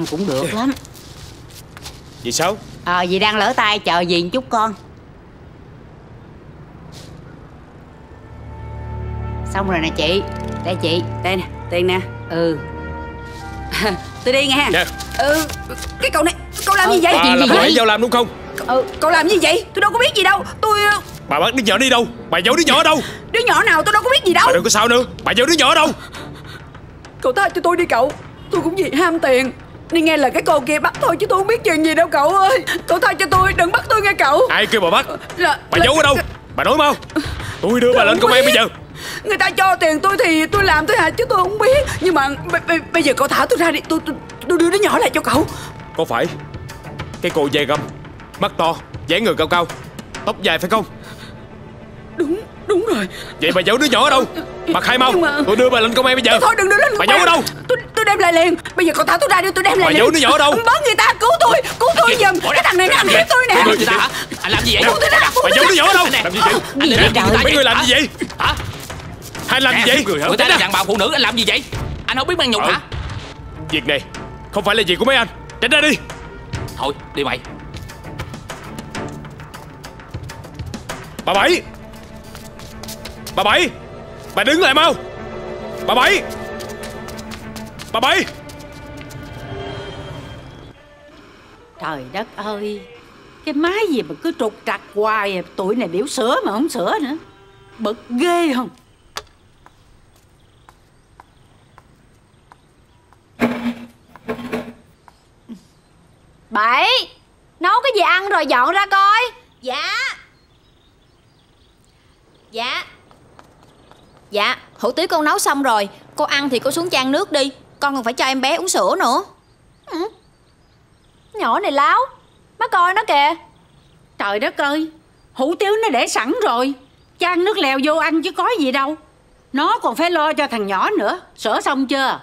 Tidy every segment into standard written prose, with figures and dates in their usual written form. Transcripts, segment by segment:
ăn cũng được lắm. Dì Sáu, dì đang lỡ tay, chờ dì một chút con. Xong rồi nè chị. Đây chị, đây nè, tiền nè. Ừ. Tôi đi nghe. Dạ. Ừ. Cái cậu này, cậu làm gì vậy? Bà làm vậy vào làm đúng không? Cậu làm gì vậy? Tôi đâu có biết gì đâu. Tôi... Bà bắt đứa nhỏ đi đâu? Bà giấu đứa nhỏ đâu? Đứa nhỏ nào tôi đâu có biết gì đâu. Bà đừng có sao nữa. Bà giấu đứa nhỏ đâu? Cậu tha cho tôi đi cậu. Tôi cũng vì ham tiền đi nghe lời cái cô kia bắt thôi chứ tôi không biết chuyện gì đâu cậu ơi. Cậu tha cho tôi, đừng bắt tôi nghe cậu. Ai kêu bà bắt? Bà giấu ở đâu? Bà nói mau. Tôi đưa bà lên công an bây giờ. Người ta cho tiền tôi thì tôi làm tôi hại chứ tôi không biết. Nhưng mà bây giờ cậu thả tôi ra đi. Tôi đưa đứa nhỏ lại cho cậu. Có phải cái cô dày gầm, mắt to, dáng người cao cao, tóc dài phải không? Đúng, đúng rồi. Vậy bà giấu đứa nhỏ ở đâu? Bà khai mau. Tôi đưa bà lên công an bây giờ. Thôi đừng đưa lên. Bà giấu ở đâu? Tôi đem lại liền. Bây giờ cậu thả tôi ra đi, tôi đem lại liền. Bà giấu đứa nhỏ ở đâu? Bớt người ta cứu tôi. Cứu tôi giùm. Cái thằng này nó ăn hiếp tôi nè. Anh làm gì vậy? Bà giấu đứa nhỏ ở đâu? Làm gì vậy? Mấy người làm gì vậy? Hả? Anh làm gì vậy? Người ta là đàn bà phụ nữ, anh làm gì vậy? Anh không biết mang nhục hả? Việc này không phải là việc của mấy anh. Tránh ra đi. Thôi đi mày. Bà Bảy, bà Bảy, bà đứng lại mau. Bà Bảy, bà Bảy. Trời đất ơi, cái máy gì mà cứ trục trặc hoài. Tuổi này biểu sữa mà không sữa nữa. Bực ghê không? Bảy, nấu cái gì ăn rồi dọn ra coi. Dạ. Dạ. Dạ, hủ tiếu con nấu xong rồi. Cô ăn thì cô xuống chan nước đi. Con còn phải cho em bé uống sữa nữa. Ừ. Nhỏ này láo. Má coi nó kìa. Trời đất ơi, hủ tiếu nó để sẵn rồi, chan nước lèo vô ăn chứ có gì đâu. Nó còn phải lo cho thằng nhỏ nữa. Sữa xong chưa?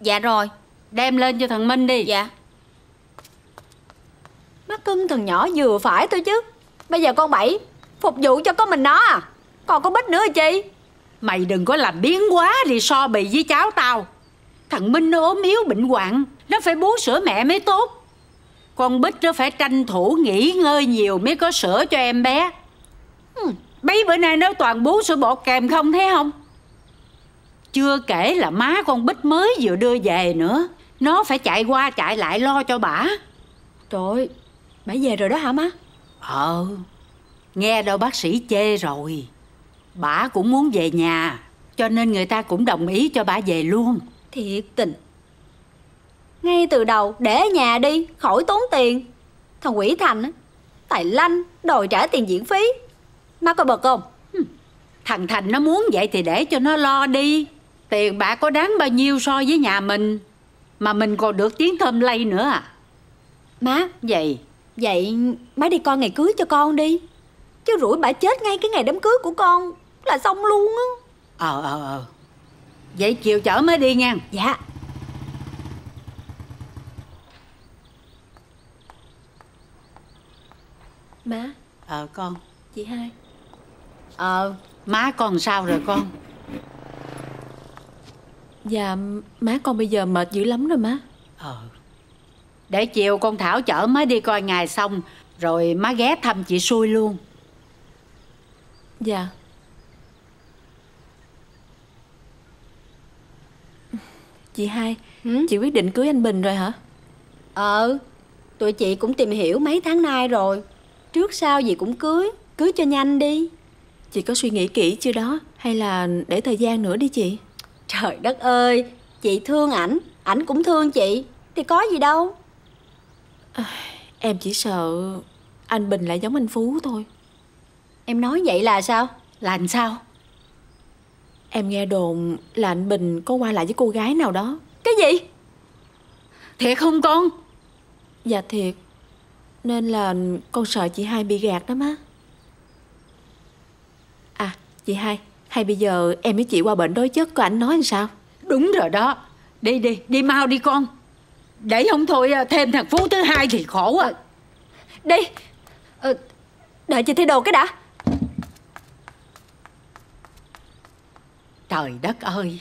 Dạ rồi. Đem lên cho thằng Minh đi. Dạ. Má cưng thằng nhỏ vừa phải thôi chứ. Bây giờ con Bảy phục vụ cho có mình nó à? Còn có Bích nữa chi? Mày đừng có làm biến quá thì so bì với cháu tao. Thằng Minh nó ốm yếu bệnh hoạn, nó phải bú sữa mẹ mới tốt. Con Bích nó phải tranh thủ nghỉ ngơi nhiều mới có sữa cho em bé. Mấy bữa nay nó toàn bú sữa bột kèm không thấy không? Chưa kể là má con Bích mới vừa đưa về nữa, nó phải chạy qua chạy lại lo cho bả. Trời ơi, bả về rồi đó hả má? Nghe đâu bác sĩ chê rồi. Bả cũng muốn về nhà, cho nên người ta cũng đồng ý cho bả về luôn. Thiệt tình. Ngay từ đầu để ở nhà đi, khỏi tốn tiền. Thằng Quỷ Thành tài lanh, đòi trả tiền viện phí. Má có bực không? Thằng Thành nó muốn vậy thì để cho nó lo đi. Tiền bả có đáng bao nhiêu so với nhà mình. Mà mình còn được tiếng thơm lây nữa à? Má, vậy má đi coi ngày cưới cho con đi. Chứ rủi bả chết ngay cái ngày đám cưới của con là xong luôn á. Vậy chiều chở mới đi nha. Dạ. Má. Con. Chị hai. Má con sao rồi con? Dạ má con bây giờ mệt dữ lắm rồi má. Để chiều con Thảo chở má đi coi ngày xong rồi má ghé thăm chị Xui luôn. Dạ. Chị hai, chị quyết định cưới anh Bình rồi hả? Tụi chị cũng tìm hiểu mấy tháng nay rồi. Trước sau gì cũng cưới cho nhanh đi. Chị có suy nghĩ kỹ chưa đó? Hay là để thời gian nữa đi chị? Trời đất ơi, chị thương ảnh, ảnh cũng thương chị, thì có gì đâu. Em chỉ sợ anh Bình lại giống anh Phú thôi. Em nói vậy là sao? Là làm sao? Em nghe đồn là anh Bình có qua lại với cô gái nào đó. Cái gì? Thiệt không con? Dạ thiệt. Nên là con sợ chị hai bị gạt đó má. À chị hai, hay bây giờ em với chị qua bệnh đối chất coi ảnh nói làm sao? Đúng rồi đó. Đi đi, đi mau đi con. Để không thôi thêm thằng Phú thứ hai thì khổ quá. Đi. Đợi chị thay đồ cái đã. Trời đất ơi,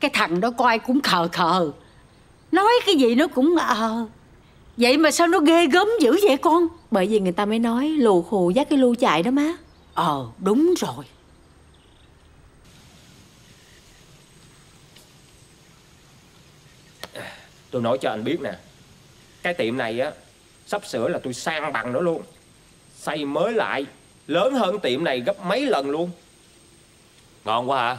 cái thằng đó coi cũng khờ khờ. Nói cái gì nó cũng vậy mà sao nó ghê gớm dữ vậy con? Bởi vì người ta mới nói lù khù dắt cái lu chạy đó má. Đúng rồi. Tôi nói cho anh biết nè, cái tiệm này á sắp sửa là tôi sang bằng nó luôn, xây mới lại, lớn hơn tiệm này gấp mấy lần luôn. Ngon quá hả?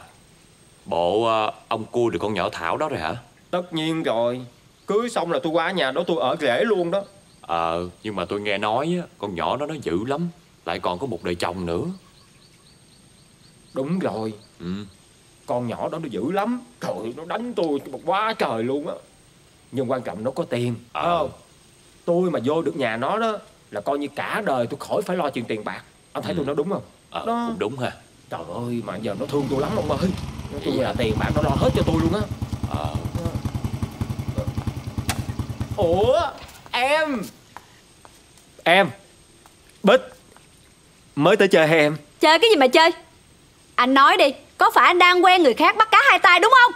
Bộ ông cua được con nhỏ Thảo đó rồi hả? Tất nhiên rồi, cưới xong là tôi qua nhà đó tôi ở rể luôn đó. Nhưng mà tôi nghe nói á, con nhỏ đó nó dữ lắm, lại còn có một đời chồng nữa. Đúng rồi. Con nhỏ đó nó dữ lắm, trời, nó đánh tôi quá trời luôn á. Nhưng quan trọng nó có tiền. Tôi mà vô được nhà nó đó là coi như cả đời tôi khỏi phải lo chuyện tiền bạc. Anh thấy tôi nói đúng không? Đó. Cũng đúng ha. Trời ơi, mà giờ nó thương tôi lắm ông ơi. Tôi là tiền bạc nó lo hết cho tôi luôn á. Ủa em Bích mới tới chơi hay em? Chơi cái gì mà chơi? Anh nói đi, có phải anh đang quen người khác bắt cá hai tay đúng không?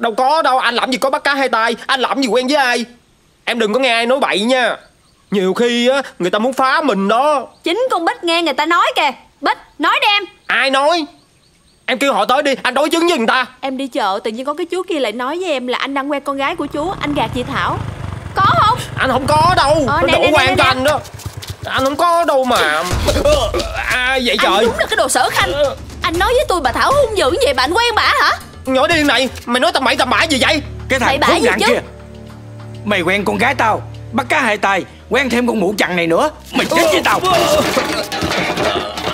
Đâu có đâu, anh làm gì có bắt cá hai tay. Anh làm gì quen với ai? Em đừng có nghe ai nói bậy nha. Nhiều khi á, người ta muốn phá mình đó. Chính con Bích nghe người ta nói kìa. Bích, nói đi em. Ai nói? Em kêu họ tới đi, anh đối chứng với người ta. Em đi chợ, tự nhiên có cái chú kia lại nói với em là anh đang quen con gái của chú. Anh gạt chị Thảo. Có không? Anh không có đâu. Nó đủ quan cho anh đó. Anh không có đâu mà. Vậy trời. Anh đúng là cái đồ sở khanh. Anh nói với tôi bà Thảo hung dữ vậy, bạn quen bà hả? Nhỏ điên này, mày nói tầm bậy gì vậy? Cái thằng khốn nạn kia. Mày quen con gái tao, bắt cá hai tay, quen thêm con mũ chằn này nữa, mày chết với tao.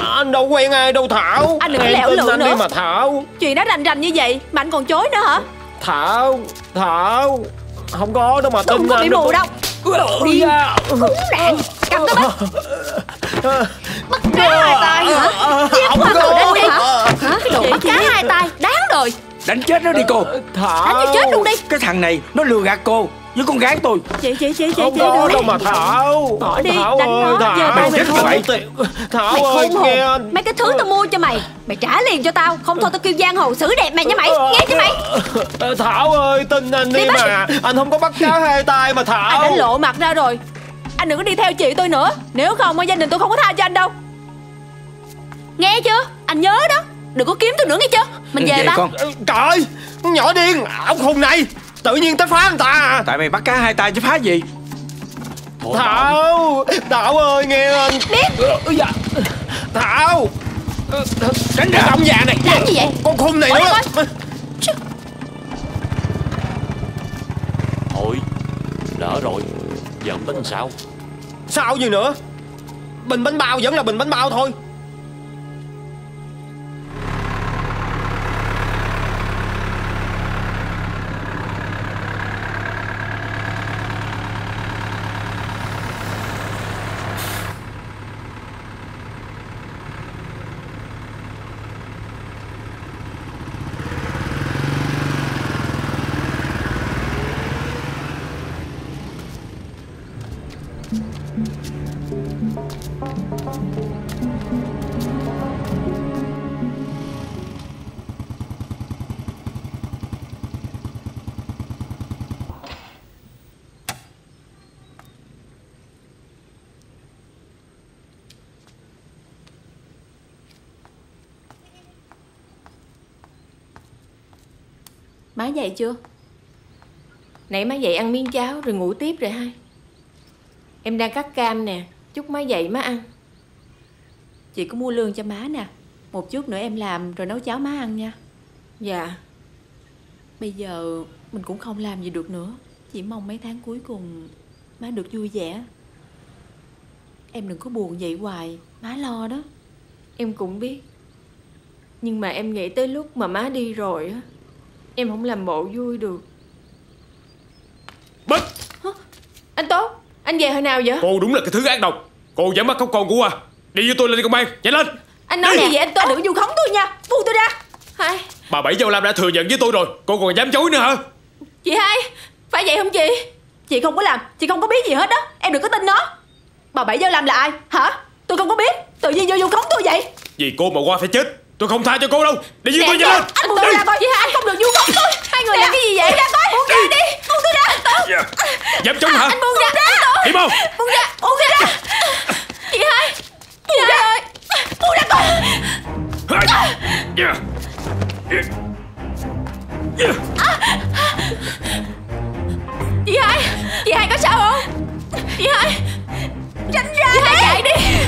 Anh đâu quen ai đâu Thảo. Anh đừng lẹo lưỡi nữa đi mà Thảo. Chuyện đó rành rành như vậy mà anh còn chối nữa hả? Thảo không có đâu mà tin anh. Không bị mù đâu. Điên khốn nạn. Cầm tao bắt. Bắt cá hai tay hả? Không có. Cái đồ bắt cá hai tay đáng đời. Đánh chết nó đi cô Thảo. Đánh cho chết luôn đi. Cái thằng này nó lừa gạt cô với con gái tôi. Chị không có đâu mà Thảo. Bỏ đi, Thảo đánh ơi, nó giờ tao mày thôi. Thảo mày ơi, nghe anh. Mấy cái thứ tao mua cho mày, mày trả liền cho tao. Không thôi tao kêu giang hồ xử đẹp mày nha mày. Nghe cho mày. Thảo ơi, tin anh đi mà. Anh không có bắt cá hai tay mà Thảo. Anh đã lộ mặt ra rồi. Anh đừng có đi theo chị tôi nữa. Nếu không gia đình tôi không có tha cho anh đâu. Nghe chưa? Anh nhớ đó. Đừng có kiếm tôi nữa nghe chưa? Mình về ba. Trời, con nhỏ điên, ông khùng này. Tự nhiên tới phá người ta. Tại mày bắt cá hai tay chứ phá gì? Thảo ơi nghe anh. Biết. Thảo, tránh ra ông già này. Làm gì vậy? Con khùng này nữa. Thôi, lỡ rồi. Giờ ông tính sao? Sao gì nữa? Bình bánh bao vẫn là bình bánh bao thôi. Má dậy chưa? Nãy má dậy ăn miếng cháo rồi ngủ tiếp rồi hai. Em đang cắt cam nè, chút má dậy má ăn. Chị có mua lương cho má nè. Một chút nữa em làm rồi nấu cháo má ăn nha. Dạ. Bây giờ mình cũng không làm gì được nữa. Chỉ mong mấy tháng cuối cùng má được vui vẻ. Em đừng có buồn vậy hoài, má lo đó. Em cũng biết. Nhưng mà em nghĩ tới lúc mà má đi rồi á, em không làm bộ vui được. Bích! Hả? Anh Tốt! Anh về hồi nào vậy? Cô đúng là cái thứ ác độc. Cô dám bắt cóc con của à? Đi với tôi lên công an, nhanh lên. Anh nói gì vậy anh Tốt? Anh đừng vu khống tôi nha. Vu tôi ra. Hai. Bà Bảy Dâu Lam đã thừa nhận với tôi rồi. Cô còn dám chối nữa hả? Chị Hai, phải vậy không chị? Chị không có làm, chị không có biết gì hết đó. Em đừng có tin nó. Bà Bảy Dâu Lam là ai? Hả? Tôi không có biết. Tự nhiên vô vu khống tôi vậy. Vì cô mà qua phải chết. Tôi không tha cho cô đâu. Đi với tôi nhanh lên. Anh buông ra coi. Chị Hai, anh không được vu khống tôi. Hai người làm cái gì vậy? Ra tới. Buông ra đi. Buông tôi ra. Dám chống hả? Anh buông ra. Thiệp không? Buông ra. Buông ra. Chị Hai. Buông ra ơi. Buông ra con. Chị Hai. Chị Hai có sao không? Chị Hai. Tránh ra. Chị Hai chạy đi.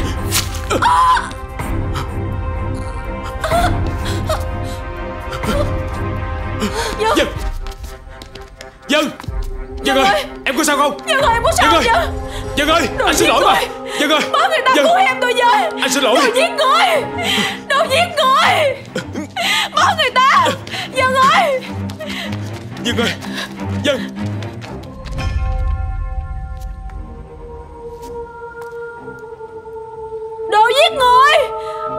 Dân. Dân ơi, em có sao không? Dân ơi, em có sao không? Dân ơi, anh xin lỗi mà. Dân ơi, báo người ta cứu em tôi với. Anh xin lỗi. Đồ giết người. Đồ giết người. Báo người ta. Dân ơi. Dân ơi. Dân. Đồ giết người.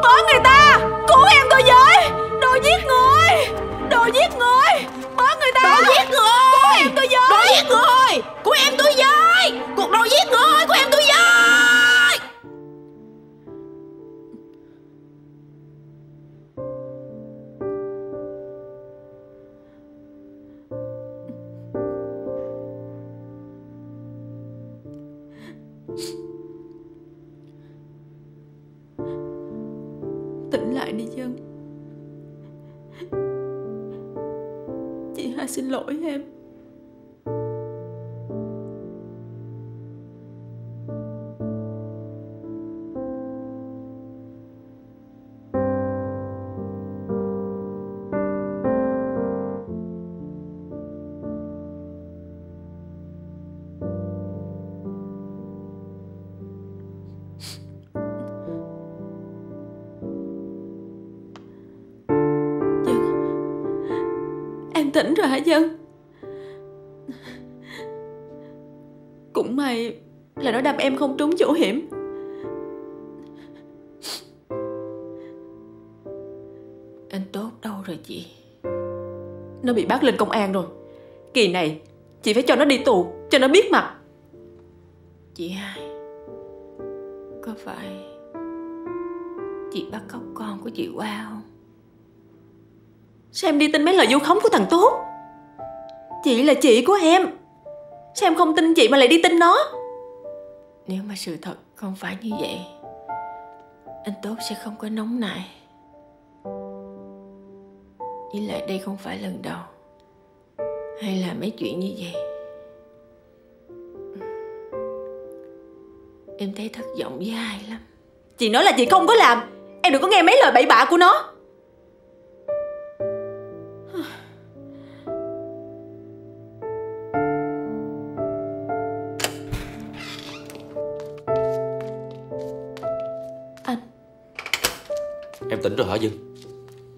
Báo người ta. Cứu em tôi với. Đồ giết người. Đồ giết người. Bớ người ta. Đồ giết người. Của em tôi với. Đồ giết người. Của em tôi với. Cuộc đồ giết người của em tôi với. Tỉnh lại đi Dân. Chị Hai xin lỗi em. Tỉnh rồi hả Dân? Cũng may là nó đâm em không trúng chỗ hiểm. Anh Tốt đâu rồi chị? Nó bị bắt lên công an rồi. Kỳ này chị phải cho nó đi tù cho nó biết mặt. Chị Hai, có phải chị bắt cóc con của chị Hoa không? Sao em đi tin mấy lời vu khống của thằng Tốt? Chị là chị của em. Sao em không tin chị mà lại đi tin nó? Nếu mà sự thật không phải như vậy, anh Tốt sẽ không có nóng nảy. Với lại đây không phải lần đầu hay là mấy chuyện như vậy. Em thấy thất vọng với Hai lắm. Chị nói là chị không có làm. Em đừng có nghe mấy lời bậy bạ của nó. Em tỉnh rồi hả Dân?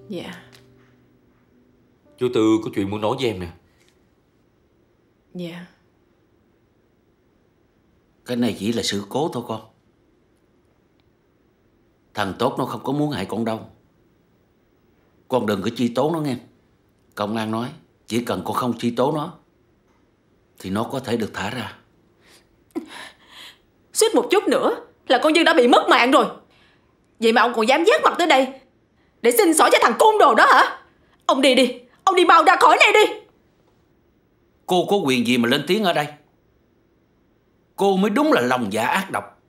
Dạ. Chú Tư có chuyện muốn nói với em nè. Dạ. Cái này chỉ là sự cố thôi con. Thằng Tốt nó không có muốn hại con đâu. Con đừng có truy tố nó nghe. Công an nói chỉ cần con không truy tố nó thì nó có thể được thả ra. Suýt một chút nữa là con Dân đã bị mất mạng rồi. Vậy mà ông còn dám vác mặt tới đây để xin xỏ cho thằng côn đồ đó hả? Ông đi đi. Ông đi mau ra khỏi này đi. Cô có quyền gì mà lên tiếng ở đây? Cô mới đúng là lòng dạ ác độc.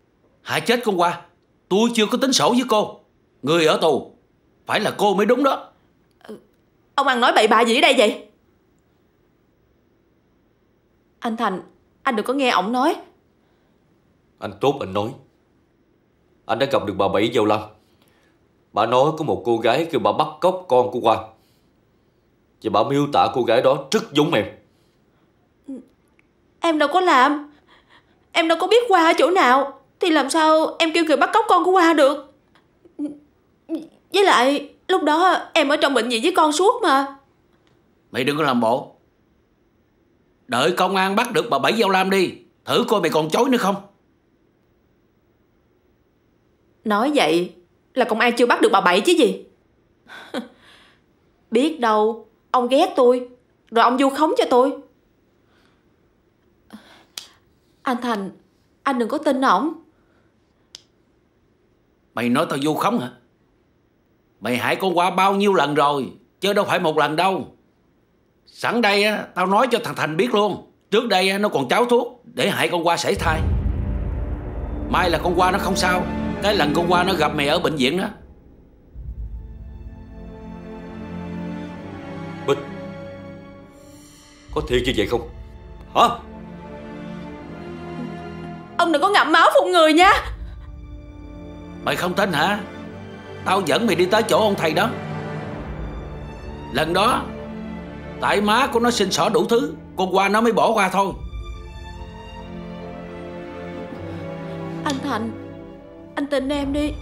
Hại chết con Hoa. Tôi chưa có tính sổ với cô. Người ở tù phải là cô mới đúng đó. Ông ăn nói bậy bạ gì ở đây vậy? Anh Thành, anh đừng có nghe ổng nói. Anh Tốt anh nói. Anh đã gặp được bà Bảy Dầu Lâm. Bà nói có một cô gái kêu bà bắt cóc con của Hoa. Và bà miêu tả cô gái đó rất giống em. Em đâu có làm. Em đâu có biết Hoa ở chỗ nào thì làm sao em kêu người bắt cóc con của Hoa được. Với lại lúc đó em ở trong bệnh viện với con suốt mà. Mày đừng có làm bộ. Đợi công an bắt được bà Bảy Dầu Lâm đi, thử coi mày còn chối nữa không. Nói vậy là công an chưa bắt được bà Bảy chứ gì. Biết đâu ông ghét tôi rồi ông vu khống cho tôi. Anh Thành, anh đừng có tin ổng. Mày nói tao vu khống hả? Mày hại con Hoa bao nhiêu lần rồi chứ đâu phải một lần đâu. Sẵn đây á, tao nói cho thằng Thành biết luôn. Trước đây á, nó còn cháo thuốc để hại con qua sảy thai. May là con qua nó không sao. Cái lần con qua nó gặp mày ở bệnh viện đó. Bích, có thiệt như vậy không? Hả? Ông đừng có ngậm máu phun người nha. Mày không tin hả? Tao dẫn mày đi tới chỗ ông thầy đó. Lần đó tại má của nó xin xỏ đủ thứ, con qua nó mới bỏ qua thôi. Anh Thành, anh tin em đi.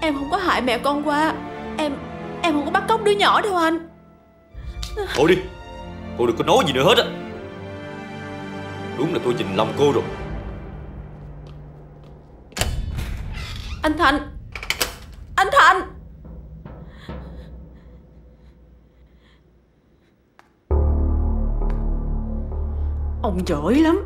Em không có hại mẹ con qua. Em không có bắt cóc đứa nhỏ đâu anh. Thôi đi, cô đừng có nói gì nữa hết á. Đúng là tôi chình lòng cô rồi. Anh Thành, anh Thành. Ông giỏi lắm.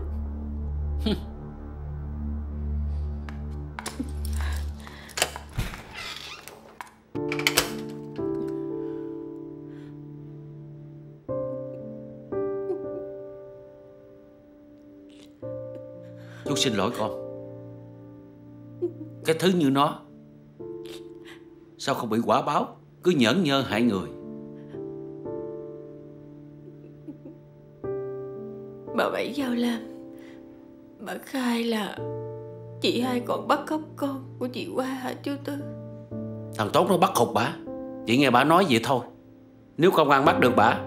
Chú xin lỗi con. Cái thứ như nó sao không bị quả báo, cứ nhẫn nhơ hại người. Bà Bảy Giao Lam, bà khai là chị hai còn bắt cóc con của chị Hoa hả chú Tư? Thằng Tốt nó bắt hụt bà. Chị nghe bà nói vậy thôi. Nếu công an bắt được bà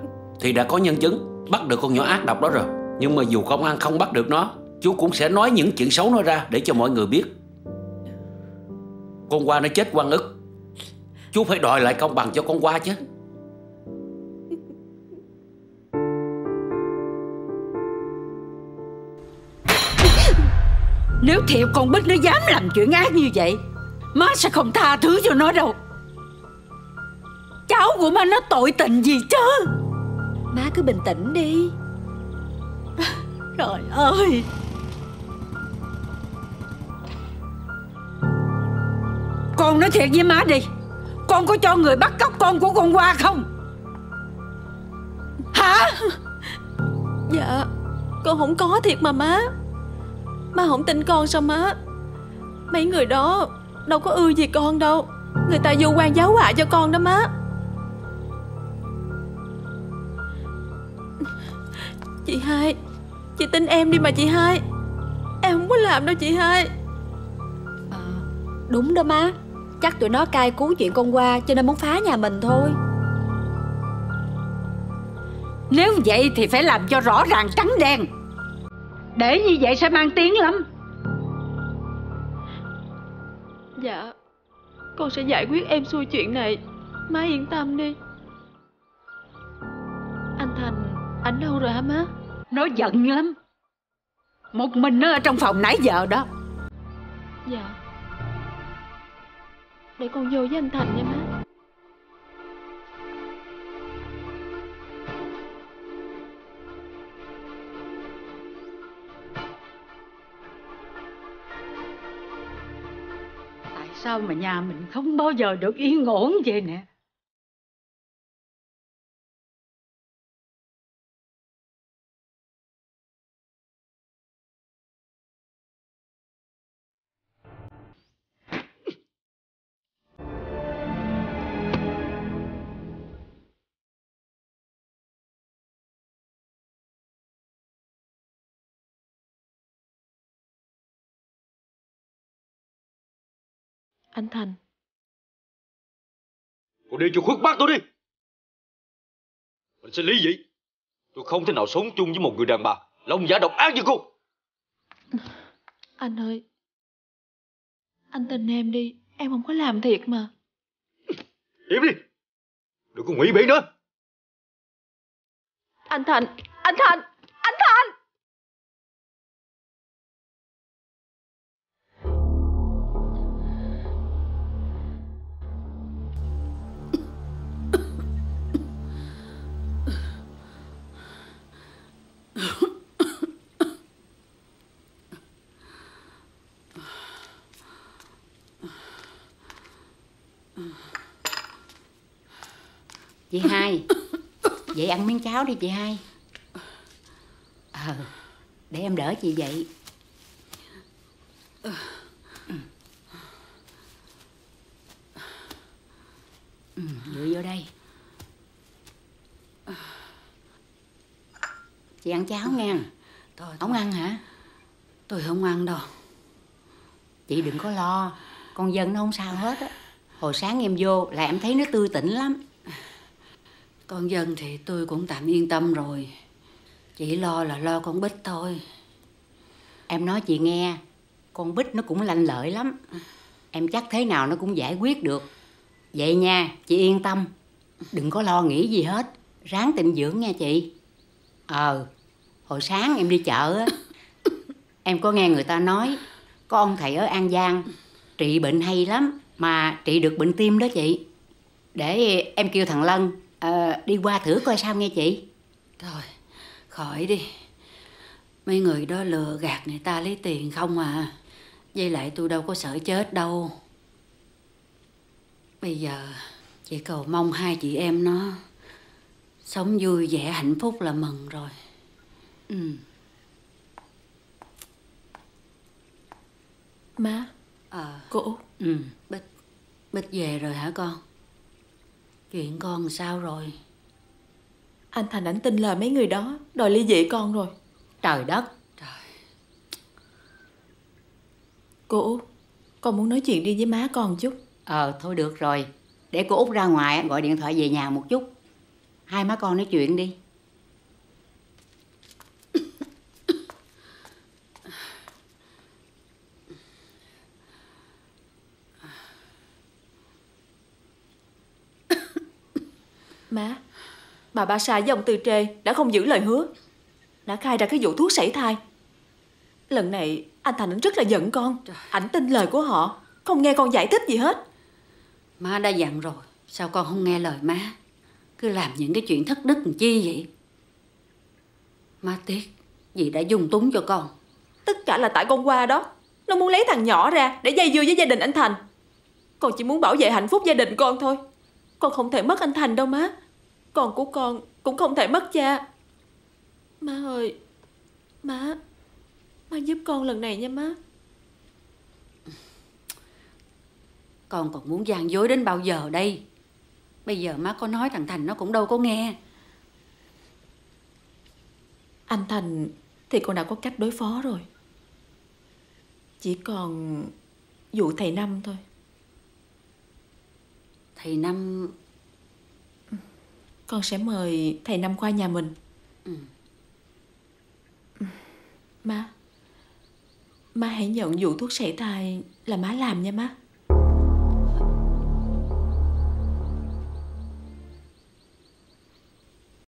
thì đã có nhân chứng bắt được con nhỏ ác độc đó rồi. Nhưng mà dù công an không bắt được nó, chú cũng sẽ nói những chuyện xấu nó ra để cho mọi người biết. Con Hoa nó chết oan ức, chú phải đòi lại công bằng cho con Hoa chứ. Nếu thiệt con Bích nó dám làm chuyện ác như vậy, má sẽ không tha thứ cho nó đâu. Cháu của má nó tội tình gì chứ. Má cứ bình tĩnh đi. Trời ơi. Con nói thiệt với má đi, con có cho người bắt cóc con của con Hoa không? Hả? Dạ, con không có thiệt mà má. Má không tin con sao má? Mấy người đó đâu có ưa gì con đâu. Người ta vu oan giáo họa cho con đó má. Chị hai, chị tin em đi mà chị hai. Em không có làm đâu chị hai. Đúng đó má. Chắc tụi nó cai cú chuyện con Hoa cho nên muốn phá nhà mình thôi. Nếu vậy thì phải làm cho rõ ràng trắng đen. Để như vậy sẽ mang tiếng lắm. Dạ, con sẽ giải quyết em xuôi chuyện này. Má yên tâm đi. Anh Thành, anh đâu rồi hả má? Nó giận lắm. Một mình nó ở trong phòng nãy giờ đó. Dạ, để con vô với anh Thành nha má. Sao mà nhà mình không bao giờ được yên ổn vậy nè. Anh Thành, cô đi cho khuất bác tôi đi. Mình sẽ lý dị. Tôi không thể nào sống chung với một người đàn bà lòng dạ độc ác như cô. Anh ơi, anh tin em đi. Em không có làm thiệt mà. Im đi, đừng có ngụy biện nữa. Anh Thành, anh Thành, anh Thành. Chị hai, Vậy ăn miếng cháo đi chị hai. Để em đỡ chị vậy. Dựa vô đây. Chị ăn cháo nghe. Tôi không ăn hả? Tôi không ăn đâu. Chị đừng có lo, con Dân nó không sao hết á. Hồi sáng em vô là em thấy nó tươi tỉnh lắm. Con Dân thì tôi cũng tạm yên tâm rồi. Chỉ lo là lo con Bích thôi. Em nói chị nghe, con Bích nó cũng lanh lợi lắm. Em chắc thế nào nó cũng giải quyết được. Vậy nha, chị yên tâm. Đừng có lo nghĩ gì hết. Ráng tịnh dưỡng nha chị. Hồi sáng em đi chợ á, em có nghe người ta nói có ông thầy ở An Giang trị bệnh hay lắm, mà trị được bệnh tim đó chị. Để em kêu thằng Lân đi qua thử coi sao nghe chị. Thôi, khỏi đi. Mấy người đó lừa gạt người ta lấy tiền không à. Với lại tôi đâu có sợ chết đâu. Bây giờ chị cầu mong hai chị em nó sống vui vẻ hạnh phúc là mừng rồi. Má. Cô. Bích về rồi hả con? Chuyện con sao rồi? Anh Thành ảnh tin lời mấy người đó, đòi ly dị con rồi. Trời đất. Trời. Cô Út, con muốn nói chuyện đi với má con chút. Thôi được rồi. Để cô Út ra ngoài gọi điện thoại về nhà một chút. Hai má con nói chuyện đi. Má, bà Ba Sa với ông Tư Trê đã không giữ lời hứa, đã khai ra cái vụ thuốc sảy thai. Lần này anh Thành ảnh rất là giận con. Ảnh tin lời của họ, không nghe con giải thích gì hết. Má đã dặn rồi, sao con không nghe lời má? Cứ làm những cái chuyện thất đức làm chi vậy? Má tiếc vì đã dung túng cho con. Tất cả là tại con Qua đó. Nó muốn lấy thằng nhỏ ra để dây dưa với gia đình anh Thành. Con chỉ muốn bảo vệ hạnh phúc gia đình con thôi. Con không thể mất anh Thành đâu má. Con của con cũng không thể mất cha. Má ơi, má giúp con lần này nha má. Con còn muốn gian dối đến bao giờ đây? Bây giờ má có nói thằng Thành nó cũng đâu có nghe. Anh Thành thì con đã có cách đối phó rồi. Chỉ còn vụ thầy Năm thôi. Thầy Năm... Con sẽ mời thầy Năm qua nhà mình. Má hãy nhận vụ thuốc sảy thai là má làm nha má.